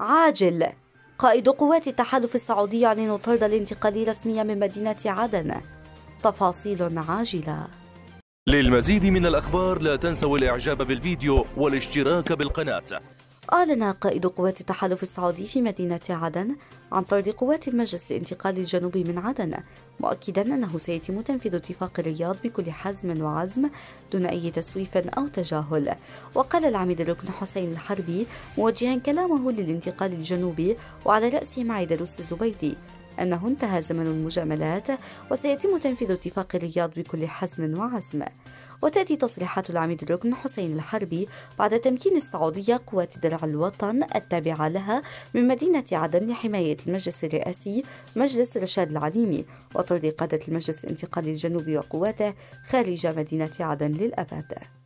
عاجل. قائد قوات التحالف السعودي يعلن طرد الانتقالي رسميا من مدينة عدن. تفاصيل عاجلة. للمزيد من الأخبار لا تنسوا الإعجاب بالفيديو والاشتراك بالقناة. أعلن قائد قوات التحالف السعودي في مدينة عدن عن طرد قوات المجلس الانتقالي الجنوبي من عدن، مؤكدا أنه سيتم تنفيذ اتفاق الرياض بكل حزم وعزم دون أي تسويف أو تجاهل. وقال العميد الركن حسين الحربي موجها كلامه للانتقال الجنوبي وعلى رأسه معيد الروس الزبيدي أنه انتهى زمن المجاملات وسيتم تنفيذ اتفاق الرياض بكل حزم وعزم. وتأتي تصريحات العميد الركن حسين الحربي بعد تمكين السعودية قوات درع الوطن التابعة لها من مدينة عدن لحماية المجلس الرئاسي مجلس رشاد العليمي وطرد قادة المجلس الانتقالي الجنوبي وقواته خارج مدينة عدن للأبد.